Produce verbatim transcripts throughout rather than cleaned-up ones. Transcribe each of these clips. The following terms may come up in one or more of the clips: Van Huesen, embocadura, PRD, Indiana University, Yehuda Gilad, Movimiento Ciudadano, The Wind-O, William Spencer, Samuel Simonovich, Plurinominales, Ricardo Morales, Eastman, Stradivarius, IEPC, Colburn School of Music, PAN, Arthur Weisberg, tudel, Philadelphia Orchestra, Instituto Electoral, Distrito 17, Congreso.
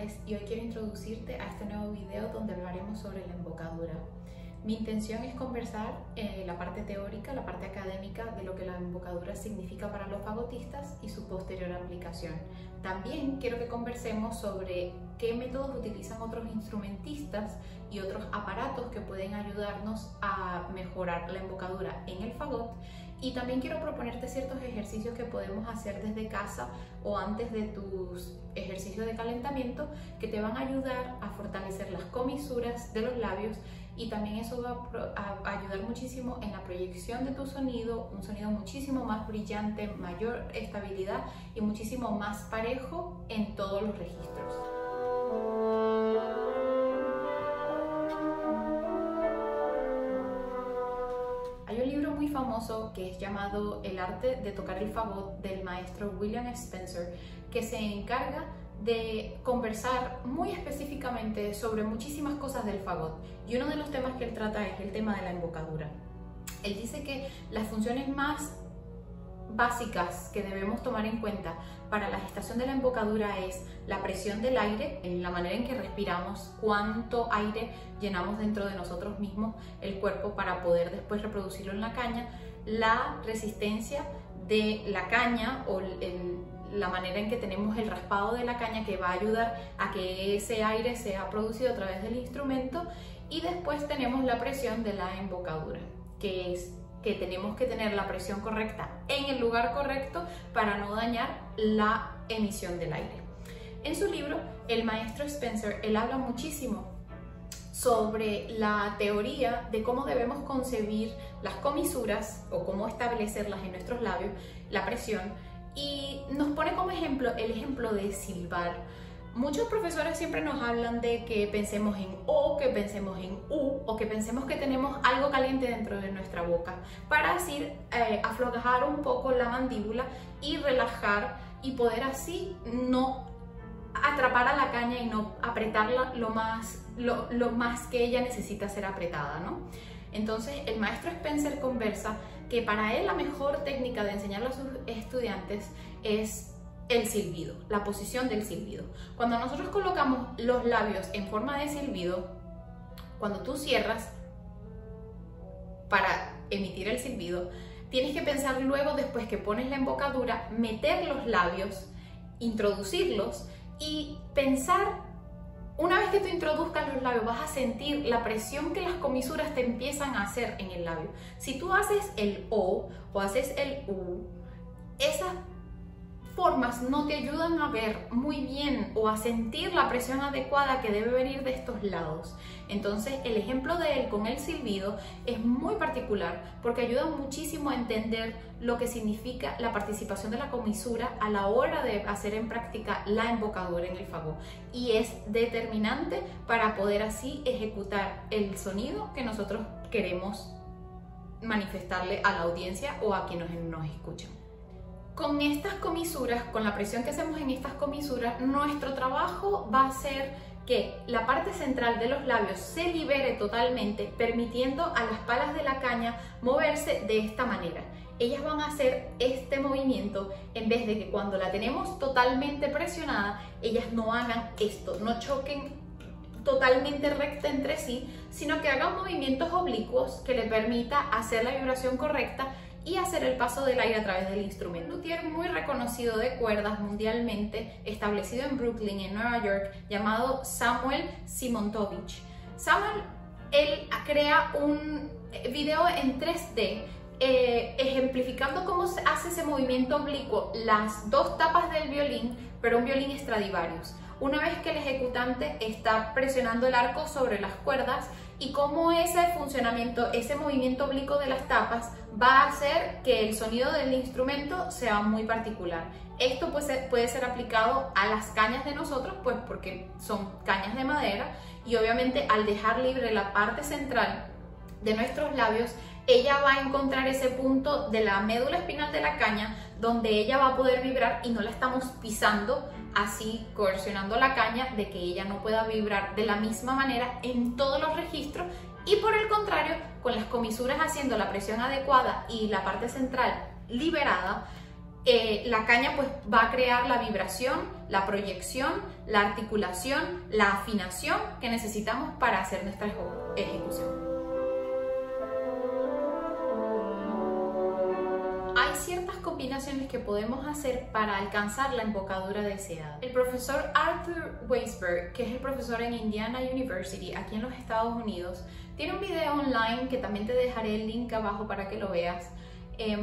Morales y hoy quiero introducirte a este nuevo video donde hablaremos sobre la embocadura. Mi intención es conversar eh, la parte teórica, la parte académica de lo que la embocadura significa para los fagotistas y su posterior aplicación. También quiero que conversemos sobre qué métodos utilizan otros instrumentistas y otros aparatos que pueden ayudarnos a mejorar la embocadura en el fagot. Y también quiero proponerte ciertos ejercicios que podemos hacer desde casa o antes de tus ejercicios de calentamiento que te van a ayudar a fortalecer las comisuras de los labios, y también eso va a ayudar muchísimo en la proyección de tu sonido, un sonido muchísimo más brillante, mayor estabilidad y muchísimo más parejo en todos los registros. Hay un libro muy famoso que es llamado El arte de tocar el fagot, del maestro William Spencer, que se encarga de conversar muy específicamente sobre muchísimas cosas del fagot, y uno de los temas que él trata es el tema de la embocadura. Él dice que las funciones más básicas que debemos tomar en cuenta para la gestación de la embocadura es la presión del aire, en la manera en que respiramos, cuánto aire llenamos dentro de nosotros mismos el cuerpo para poder después reproducirlo en la caña, la resistencia de la caña o el, la manera en que tenemos el raspado de la caña que va a ayudar a que ese aire sea producido a través del instrumento, y después tenemos la presión de la embocadura, que es que tenemos que tener la presión correcta en el lugar correcto para no dañar la emisión del aire. En su libro, el maestro Spencer, él habla muchísimo sobre la teoría de cómo debemos concebir las comisuras o cómo establecerlas en nuestros labios, la presión, y nos pone como ejemplo el ejemplo de silbar. Muchos profesores siempre nos hablan de que pensemos en O, que pensemos en U, o que pensemos que tenemos algo caliente dentro de nuestra boca para así eh, aflojar un poco la mandíbula y relajar y poder así no atrapar a la caña y no apretarla lo más, lo, lo más que ella necesita ser apretada, ¿no? Entonces el maestro Spencer conversa que para él la mejor técnica de enseñar a sus estudiantes es el silbido, la posición del silbido. Cuando nosotros colocamos los labios en forma de silbido, cuando tú cierras para emitir el silbido, tienes que pensar luego, después que pones la embocadura, meter los labios, introducirlos y pensar. Una vez que tú introduzcas los labios, vas a sentir la presión que las comisuras te empiezan a hacer en el labio. Si tú haces el O o haces el U, esas formas no te ayudan a ver muy bien o a sentir la presión adecuada que debe venir de estos lados. Entonces el ejemplo de él con el silbido es muy particular porque ayuda muchísimo a entender lo que significa la participación de la comisura a la hora de hacer en práctica la embocadura en el fagot, y es determinante para poder así ejecutar el sonido que nosotros queremos manifestarle a la audiencia o a quienes nos escuchan. Con estas comisuras, con la presión que hacemos en estas comisuras, nuestro trabajo va a ser que la parte central de los labios se libere totalmente, permitiendo a las palas de la caña moverse de esta manera. Ellas van a hacer este movimiento en vez de que cuando la tenemos totalmente presionada, ellas no hagan esto, no choquen totalmente recta entre sí, sino que hagan movimientos oblicuos que le permita hacer la vibración correcta y hacer el paso del aire a través del instrumento. Un luthier muy reconocido de cuerdas mundialmente, establecido en Brooklyn, en Nueva York, llamado Samuel Simonovich. Samuel, él crea un video en tres D eh, ejemplificando cómo se hace ese movimiento oblicuo, las dos tapas del violín, pero un violín Stradivarius. Una vez que el ejecutante está presionando el arco sobre las cuerdas, y cómo ese funcionamiento, ese movimiento oblicuo de las tapas va a hacer que el sonido del instrumento sea muy particular. Esto pues puede ser aplicado a las cañas de nosotros, pues porque son cañas de madera, y obviamente al dejar libre la parte central de nuestros labios, ella va a encontrar ese punto de la médula espinal de la caña donde ella va a poder vibrar y no la estamos pisando, así coercionando la caña de que ella no pueda vibrar de la misma manera en todos los registros, y por el contrario, con las comisuras haciendo la presión adecuada y la parte central liberada, eh, la caña pues va a crear la vibración, la proyección, la articulación, la afinación que necesitamos para hacer nuestra ejecución. Hay ciertas combinaciones que podemos hacer para alcanzar la embocadura deseada. El profesor Arthur Weisberg, que es el profesor en Indiana University, aquí en los Estados Unidos, tiene un video online que también te dejaré el link abajo para que lo veas, eh,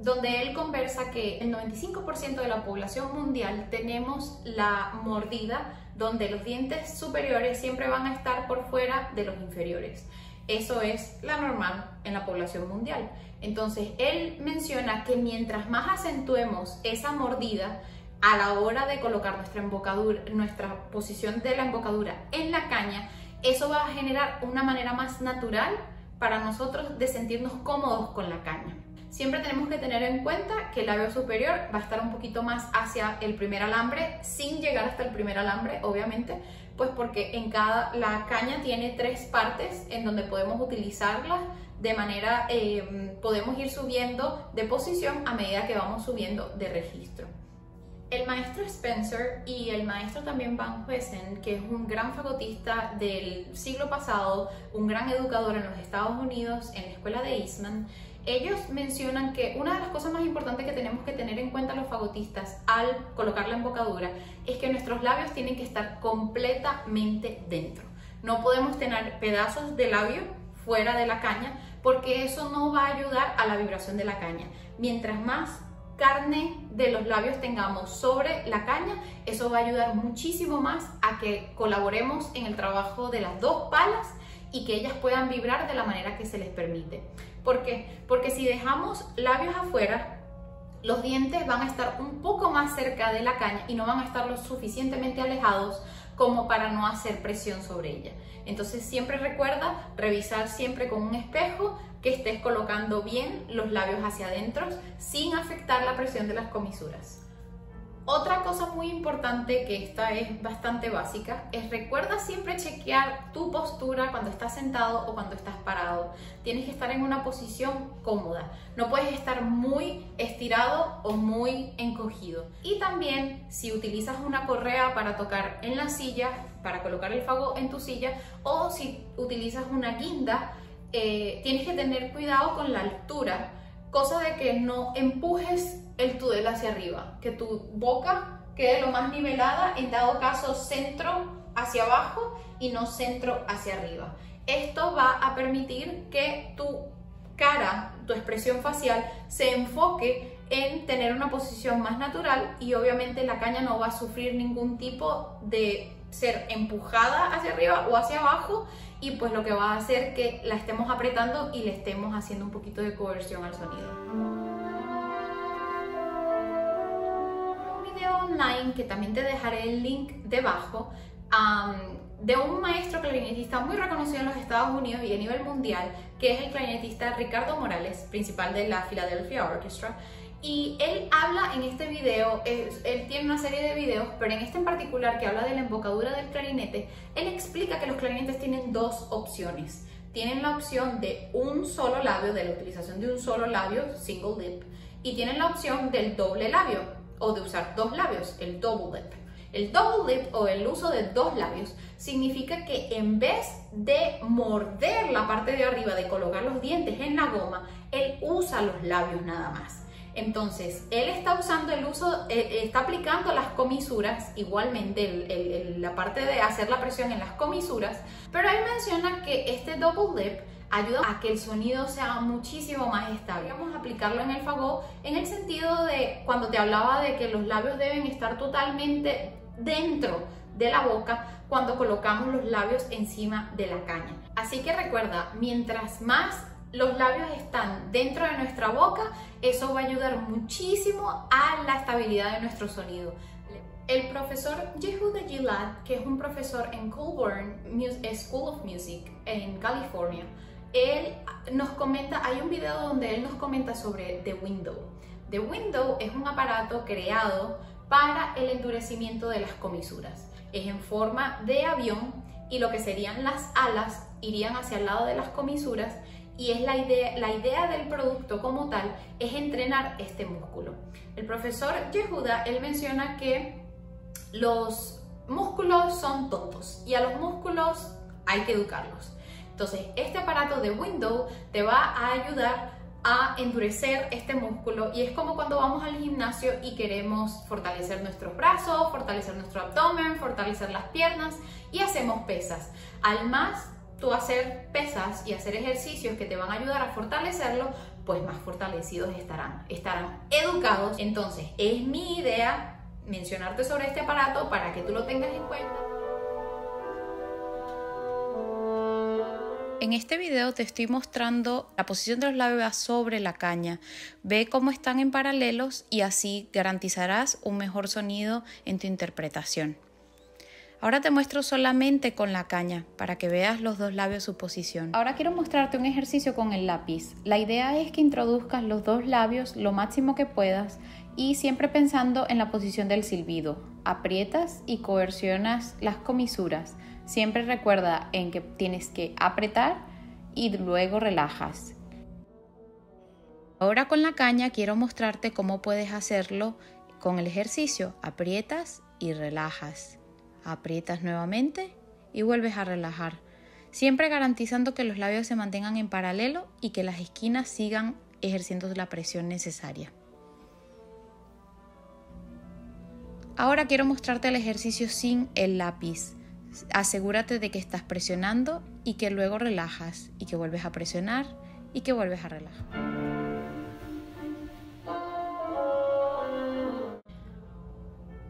donde él conversa que el noventa y cinco por ciento de la población mundial tenemos la mordida, donde los dientes superiores siempre van a estar por fuera de los inferiores. Eso es la normal en la población mundial. Entonces, él menciona que mientras más acentuemos esa mordida a la hora de colocar nuestra embocadura, nuestra posición de la embocadura en la caña, eso va a generar una manera más natural para nosotros de sentirnos cómodos con la caña. Siempre tenemos que tener en cuenta que el labio superior va a estar un poquito más hacia el primer alambre, sin llegar hasta el primer alambre, obviamente, pues porque en cada, la caña tiene tres partes en donde podemos utilizarlas de manera, eh, podemos ir subiendo de posición a medida que vamos subiendo de registro. El maestro Spencer y el maestro también Van Huesen, que es un gran fagotista del siglo pasado, un gran educador en los Estados Unidos, en la escuela de Eastman, ellos mencionan que una de las cosas más importantes que tenemos que tener en cuenta los fagotistas al colocar la embocadura es que nuestros labios tienen que estar completamente dentro. No podemos tener pedazos de labio fuera de la caña porque eso no va a ayudar a la vibración de la caña. Mientras más carne de los labios tengamos sobre la caña, eso va a ayudar muchísimo más a que colaboremos en el trabajo de las dos palas y que ellas puedan vibrar de la manera que se les permite. ¿Por qué? Porque si dejamos labios afuera, los dientes van a estar un poco más cerca de la caña y no van a estar lo suficientemente alejados como para no hacer presión sobre ella. Entonces siempre recuerda revisar siempre con un espejo que estés colocando bien los labios hacia adentro sin afectar la presión de las comisuras. Otra cosa muy importante, que esta es bastante básica, es recuerda siempre chequear tu postura cuando estás sentado o cuando estás parado. Tienes que estar en una posición cómoda. No puedes estar muy estirado o muy encogido. Y también, si utilizas una correa para tocar en la silla, para colocar el fagot en tu silla, o si utilizas una guinda, eh, tienes que tener cuidado con la altura, cosa de que no empujes el tudel hacia arriba, que tu boca quede lo más nivelada, en dado caso centro hacia abajo y no centro hacia arriba. Esto va a permitir que tu cara, tu expresión facial, se enfoque en tener una posición más natural y obviamente la caña no va a sufrir ningún tipo de ser empujada hacia arriba o hacia abajo, y pues lo que va a hacer que la estemos apretando y le estemos haciendo un poquito de coerción al sonido. Online, que también te dejaré el link debajo, um, de un maestro clarinetista muy reconocido en los Estados Unidos y a nivel mundial, que es el clarinetista Ricardo Morales, principal de la Philadelphia Orchestra, y él habla en este video, es, él tiene una serie de videos, pero en este en particular que habla de la embocadura del clarinete, él explica que los clarinetes tienen dos opciones. Tienen la opción de un solo labio, de la utilización de un solo labio, single lip, y tienen la opción del doble labio, o de usar dos labios, el double lip. El double lip o el uso de dos labios significa que en vez de morder la parte de arriba, de colocar los dientes en la goma, él usa los labios nada más. Entonces, él está usando el uso, eh, está aplicando las comisuras, igualmente el, el, el, la parte de hacer la presión en las comisuras, pero él menciona que este double lip ayuda a que el sonido sea muchísimo más estable. Vamos a aplicarlo en el fagot en el sentido de cuando te hablaba de que los labios deben estar totalmente dentro de la boca cuando colocamos los labios encima de la caña. Así que recuerda, mientras más los labios están dentro de nuestra boca, eso va a ayudar muchísimo a la estabilidad de nuestro sonido. El profesor Yehuda Gilad, que es un profesor en Colburn School of Music en California, él nos comenta, hay un video donde él nos comenta sobre The Wind-O. The Wind-O es un aparato creado para el endurecimiento de las comisuras. Es en forma de avión y lo que serían las alas irían hacia el lado de las comisuras y es la idea, la idea del producto como tal es entrenar este músculo. El profesor Yehuda, él menciona que los músculos son tontos y a los músculos hay que educarlos. Entonces, este aparato de Wind-O te va a ayudar a endurecer este músculo, y es como cuando vamos al gimnasio y queremos fortalecer nuestros brazos, fortalecer nuestro abdomen, fortalecer las piernas, y hacemos pesas. Al más tú hacer pesas y hacer ejercicios que te van a ayudar a fortalecerlo, pues más fortalecidos estarán, estarán educados. Entonces, es mi idea mencionarte sobre este aparato para que tú lo tengas en cuenta. En este video te estoy mostrando la posición de los labios sobre la caña. Ve cómo están en paralelos y así garantizarás un mejor sonido en tu interpretación. Ahora te muestro solamente con la caña para que veas los dos labios su posición. Ahora quiero mostrarte un ejercicio con el lápiz. La idea es que introduzcas los dos labios lo máximo que puedas y siempre pensando en la posición del silbido. Aprietas y coercionas las comisuras. Siempre recuerda en que tienes que apretar y luego relajas. Ahora con la caña quiero mostrarte cómo puedes hacerlo con el ejercicio. Aprietas y relajas. Aprietas nuevamente y vuelves a relajar, siempre garantizando que los labios se mantengan en paralelo y que las esquinas sigan ejerciendo la presión necesaria. Ahora quiero mostrarte el ejercicio sin el lápiz. Asegúrate de que estás presionando y que luego relajas y que vuelves a presionar y que vuelves a relajar.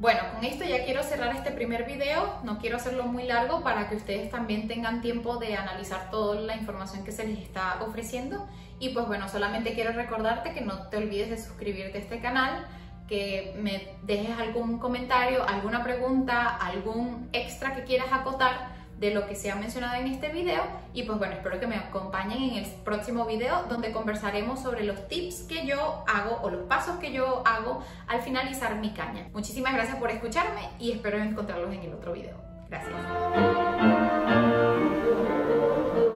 Bueno, con esto ya quiero cerrar este primer video, no quiero hacerlo muy largo para que ustedes también tengan tiempo de analizar toda la información que se les está ofreciendo. Y pues bueno, solamente quiero recordarte que no te olvides de suscribirte a este canal, que me dejes algún comentario, alguna pregunta, algún extra que quieras acotar de lo que se ha mencionado en este video. Y pues bueno, espero que me acompañen en el próximo video, donde conversaremos sobre los tips que yo hago o los pasos que yo hago al finalizar mi caña. Muchísimas gracias por escucharme y espero encontrarlos en el otro video. Gracias.